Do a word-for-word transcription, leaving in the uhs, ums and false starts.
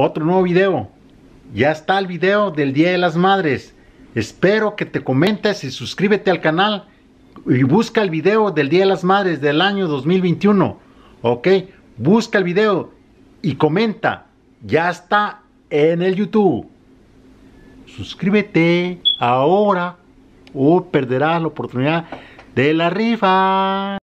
otro nuevo video. Ya está el video del Día de las Madres. Espero que te comentes y suscríbete al canal y busca el video del Día de las Madres del año dos mil veintiuno. Ok, busca el video y comenta. Ya está en el YouTube. Suscríbete ahora o perderás la oportunidad de la rifa.